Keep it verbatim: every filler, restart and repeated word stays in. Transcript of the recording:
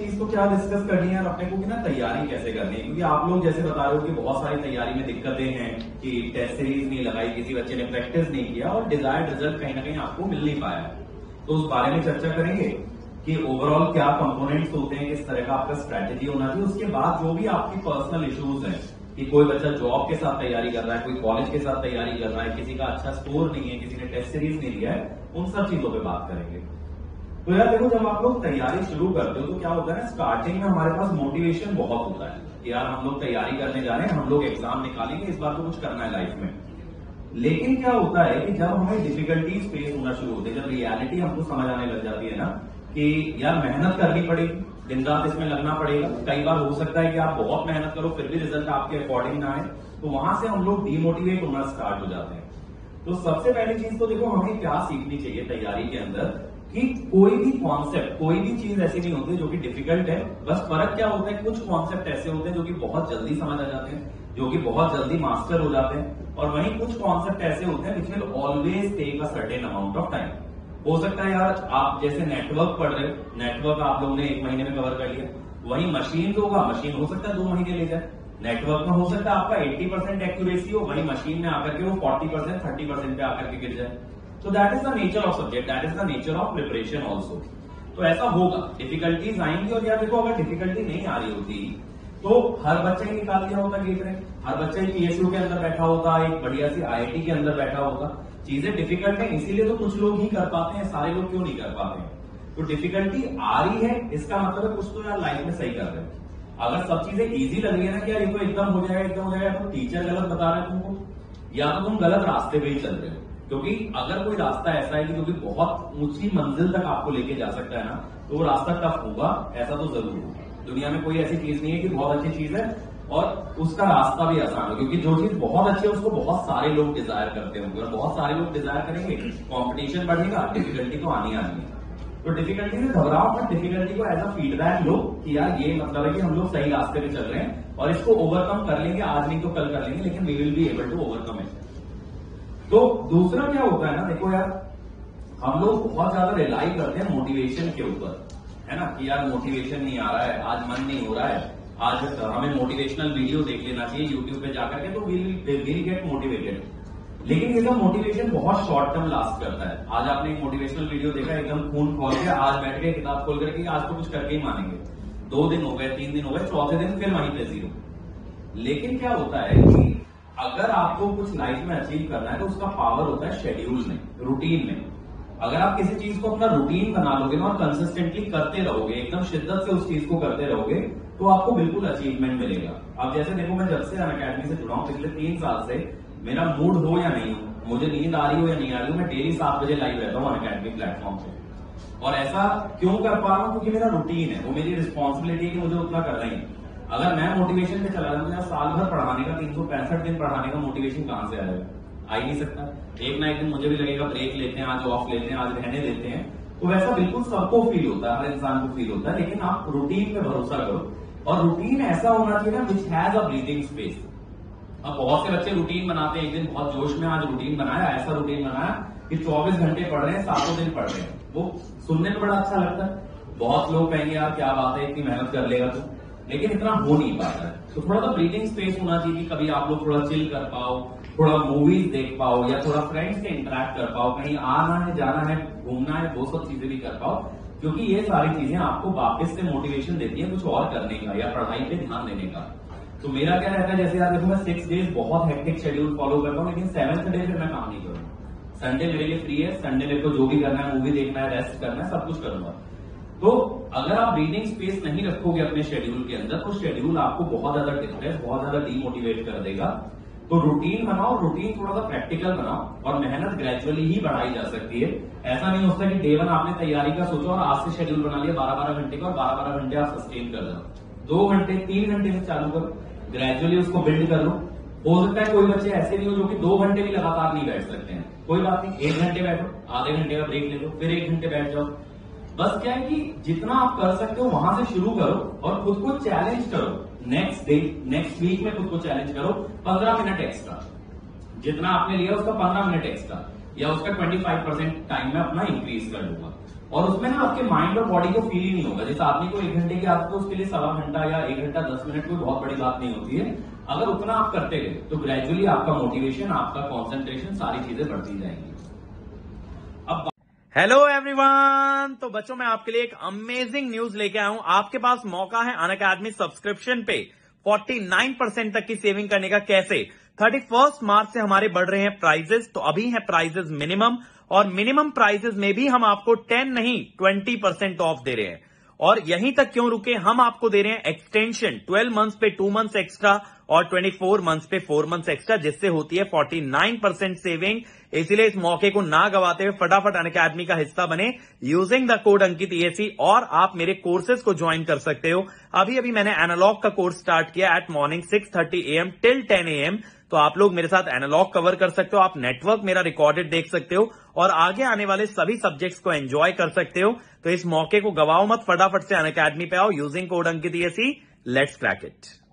चीज को क्या डिस्कस करनी है और अपने को ना तैयारी कैसे करनी है, क्योंकि आप लोग जैसे बता रहे हो कि बहुत सारी तैयारी में दिक्कतें हैं कि टेस्ट सीरीज नहीं लगाई, किसी बच्चे ने प्रैक्टिस नहीं किया और डिजायर्ड रिजल्ट कहीं ना कहीं आपको मिल नहीं पाया। तो उस बारे में चर्चा करेंगे कि ओवरऑल क्या कंपोनेंट्स होते हैं, किस तरह का आपका स्ट्रेटेजी होना चाहिए। उसके बाद जो भी आपकी पर्सनल इश्यूज हैं कि कोई बच्चा जॉब के साथ तैयारी कर रहा है, कोई कॉलेज के साथ तैयारी कर रहा है, किसी का अच्छा स्कोर नहीं है, किसी ने टेस्ट सीरीज नहीं लिया है, उन सब चीजों पे बात करेंगे। तो यार देखो, जब आप लोग तैयारी शुरू करते हो तो क्या होता है ना, स्टार्टिंग में हमारे पास मोटिवेशन बहुत होता है कि यार हम लोग तैयारी करने जा रहे हैं, हम लोग एग्जाम निकालेंगे, इस बार तो कुछ करना है लाइफ में। लेकिन क्या होता है कि जब हमें डिफिकल्टीज फेस होना शुरू होती है, जब रियलिटी हमको समझ आने लग जाती है ना कि यार मेहनत करनी पड़ेगी, दिन रात इसमें लगना पड़ेगा। कई बार हो सकता है कि आप बहुत मेहनत करो फिर भी रिजल्ट आपके अकॉर्डिंग ना आए, तो वहां से हम लोग डीमोटिवेट होना स्टार्ट हो जाते हैं। तो सबसे पहली चीज तो देखो, हमें क्या सीखनी चाहिए तैयारी के अंदर कि कोई भी कॉन्सेप्ट, कोई भी चीज ऐसी नहीं होती जो कि डिफिकल्ट है। बस फर्क क्या होता है, कुछ कॉन्सेप्ट ऐसे होते हैं जो कि बहुत जल्दी समझ आ जाते हैं, जो कि बहुत जल्दी मास्टर हो जाते हैं, और वहीं कुछ कॉन्सेप्ट ऐसे होते हैं which will always take a certain amount of time. हो सकता है यार आप जैसे नेटवर्क पढ़ रहे हो, नेटवर्क आप लोगों ने एक महीने में कवर कर लिया, वही मशीन तो होगा, मशीन हो सकता है दो महीने ले जाए। नेटवर्क में हो सकता है आपका अस्सी परसेंट एक्यूरेसी हो, वही मशीन में आकर के वो चालीस परसेंट तीस परसेंट पे आकर के गिर जाए। तो that is the nature of subject, that is the nature of preparation also. तो ऐसा होगा, डिफिकल्टीज आएंगी। और यार देखो, अगर डिफिकल्टी नहीं आ रही होती तो हर बच्चा ही निकाल दिया होता गेट में, हर बच्चा ही पीएसयू के अंदर बैठा होता, एक बढ़िया सी आईआईटी के अंदर बैठा होता। चीजें डिफिकल्ट है इसीलिए तो कुछ लोग ही कर पाते हैं, सारे लोग क्यों नहीं कर पाते हैं। तो डिफिकल्टी आ रही है, इसका मतलब है कुछ तो यार लाइफ में सही कर रहे हैं। अगर सब चीजें इजी लग रही है ना कि यार ये तो एकदम हो जाएगा एकदम हो जाएगा, तो टीचर गलत बता रहे हैं तुमको, या तो तुम गलत रास्ते पे ही चल रहे हो। क्योंकि अगर कोई रास्ता ऐसा है कि जो कि बहुत ऊंची मंजिल तक आपको लेके जा सकता है ना, तो वो रास्ता टफ होगा, ऐसा तो जरूर होगा। दुनिया में कोई ऐसी चीज नहीं है कि बहुत अच्छी चीज है और उसका रास्ता भी आसान हो, क्योंकि जो चीज बहुत अच्छी है उसको बहुत सारे लोग डिजायर करते होंगे और बहुत सारे लोग डिजायर करेंगे, कंपटीशन बढ़ेगा, डिफिकल्टी तो आनी आनी है। तो डिफिकल्टी से घबराओ मत, डिफिकल्टी को एज अ फीडबैक लो कि यार ये मतलब है कि हम लोग सही रास्ते पे चल रहे हैं और इसको ओवरकम कर लेंगे, आज नहीं तो कल कर लेंगे, लेकिन we will be able to overcome it. तो दूसरा क्या होता है ना, देखो यार हम लोग बहुत ज्यादा रिलाई करते हैं मोटिवेशन के ऊपर, है ना, कि यार मोटिवेशन नहीं आ रहा है, आज मन नहीं हो रहा है, आज हमें मोटिवेशनल वीडियो देख लेना चाहिए यूट्यूब पे जाकर के, तो विल विल गेट मोटिवेटेड। लेकिन ये सब मोटिवेशन बहुत शॉर्ट टर्म लास्ट करता है। आज आपने एक मोटिवेशनल वीडियो देखा, एकदम खून खोल के आज बैठ के किताब खोल करके आज तो कुछ करके ही मानेंगे, दो दिन हो गए, तीन दिन हो गए, चौथे दिन फिर वहीं पे जीरो। लेकिन क्या होता है कि अगर आपको कुछ लाइफ में अचीव करना है तो उसका पावर होता है शेड्यूल में, रूटीन में। अगर आप किसी चीज को अपना रूटीन बना लोगे ना और कंसिस्टेंटली करते रहोगे, एकदम शिद्दत से उस चीज को करते रहोगे, तो आपको बिल्कुल अचीवमेंट मिलेगा। अब जैसे देखो, मैं जब से अनअकैडमी से जुड़ा हूँ पिछले तीन साल से, मेरा मूड हो या नहीं हो, मुझे नींद आ रही हो या नहीं आ रही हो, मैं डेली सात बजे लाइव रहता हूँ अनअकैडमी प्लेटफॉर्म पे। और ऐसा क्यों कर पा रहा हूँ, क्योंकि मेरा रूटीन है, वो मेरी रिस्पॉन्सिबिलिटी है कि मुझे उतना करना ही। अगर मैं मोटिवेशन पे चला जाऊँ, मुझे साल भर पढ़ाने का, तीन सौ पैंसठ दिन पढ़ाने का मोटिवेशन कहां से आएगा, आ ही नहीं सकता। एक ना एक दिन मुझे भी लगेगा ब्रेक लेते हैं, आज ऑफ लेते हैं, आज रहने देते हैं। तो वैसा बिल्कुल सबको फील होता है, हर इंसान को फील होता है, लेकिन आप रूटीन पे भरोसा करो। और रूटीन ऐसा होना चाहिए ना which has a breathing space. अब बहुत से बच्चे रूटीन बनाते हैं, एक दिन बहुत जोश में आज रूटीन बनाया, ऐसा रूटीन बनाया कि चौबीस घंटे पढ़ रहे हैं, सातों दिन पढ़ रहे हैं। वो सुनने में बड़ा अच्छा लगता है, बहुत लोग कहेंगे यार क्या बात है, इतनी मेहनत कर लेगा तो, लेकिन इतना हो नहीं पा रहा है। तो थोड़ा सा ब्रीदिंग स्पेस होना चाहिए कि कभी आप लोग थोड़ा चिल कर पाओ, थोड़ा मूवीज देख पाओ, या थोड़ा फ्रेंड्स से इंटरेक्ट कर पाओ, कहीं आना है, जाना है, घूमना है, वो सब चीजें भी कर पाओ, क्योंकि ये सारी चीजें आपको वापस से मोटिवेशन देती है कुछ और करने का या पढ़ाई पे ध्यान देने का। तो मेरा क्या रहता है, जैसे यार देखो मैं सिक्स डेज बहुत हेक्टिक शेड्यूल फॉलो करता हूँ, लेकिन सेवंथ डे फिर मैं काम नहीं करूंगा। संडे मेरे लिए फ्री है, संडे मेरे को जो भी करना है, मूवी देखना है, रेस्ट करना है, सब कुछ करूंगा। तो अगर आप ब्रीदिंग स्पेस नहीं रखोगे अपने शेड्यूल के अंदर, तो शेड्यूल आपको बहुत ज्यादा डिस्ट्रेस, बहुत ज्यादा डीमोटिवेट कर देगा। तो रूटीन बनाओ, रूटीन थोड़ा सा प्रैक्टिकल बनाओ, और मेहनत ग्रेजुअली ही बढ़ाई जा सकती है। ऐसा नहीं होता कि डे वन आपने तैयारी का सोचा और आज से शेड्यूल बना लिया बारह बारह घंटे का, और बारह बारह घंटे आप सस्टेन कर जाओ। दो घंटे तीन घंटे से चालू करो, ग्रेजुअली उसको बिल्ड कर लो। हो सकता है कोई बच्चे ऐसे भी हो जो कि दो घंटे भी लगातार नहीं बैठ सकते हैं, कोई बात नहीं, एक घंटे बैठो, आधे घंटे का ब्रेक ले लो, फिर एक घंटे बैठ जाओ। बस क्या है कि जितना आप कर सकते हो वहां से शुरू करो और खुद को चैलेंज करो। नेक्स्ट डे, नेक्स्ट वीक में खुद को चैलेंज करो, पंद्रह मिनट एक्स्ट्रा, जितना आपने लिया उसका पंद्रह मिनट एक्स्ट्रा, या उसका ट्वेंटी फाइव परसेंट टाइम में अपना इंक्रीज कर लूंगा। और उसमें ना आपके माइंड और बॉडी को फील ही नहीं होगा। जैसे आदमी को एक घंटे की आपको उसके लिए सवा घंटा या एक घंटा दस मिनट कोई बहुत बड़ी बात नहीं होती है, अगर उतना आप करते गए तो ग्रेजुअली आपका मोटिवेशन, आपका कॉन्सेंट्रेशन, सारी चीजें बढ़ती जाएंगी। अब हेलो एवरीवन, तो बच्चों मैं आपके लिए एक अमेजिंग न्यूज लेके आया हूं। आपके पास मौका है अनअकैडमी सब्सक्रिप्शन पे उनचास परसेंट तक की सेविंग करने का। कैसे? इकतीस मार्च से हमारे बढ़ रहे हैं प्राइजेस, तो अभी है प्राइजेस मिनिमम, और मिनिमम प्राइजेस में भी हम आपको दस नहीं बीस परसेंट ऑफ दे रहे हैं। और यहीं तक क्यों रुके, हम आपको दे रहे हैं एक्सटेंशन बारह मंथ्स पे टू मंथ्स एक्स्ट्रा और चौबीस मंथ्स पे फोर मंथ्स एक्स्ट्रा, जिससे होती है उनचास परसेंट सेविंग। इसीलिए इस मौके को ना गवाते हुए फटाफट अनअकैडमी का हिस्सा बने using the code Ankit E S E, और आप मेरे कोर्सेज को ज्वाइन कर सकते हो। अभी अभी मैंने एनालॉग का कोर्स स्टार्ट किया at morning six thirty AM till ten AM, तो आप लोग मेरे साथ एनालॉग कवर कर सकते हो, आप नेटवर्क मेरा रिकॉर्डेड देख सकते हो और आगे आने वाले सभी सब्जेक्ट्स को एंजॉय कर सकते हो। तो इस मौके को गवाओ मत, फटाफट से अनअकैडमी पे आओ using code Ankit E S E. Let's crack it.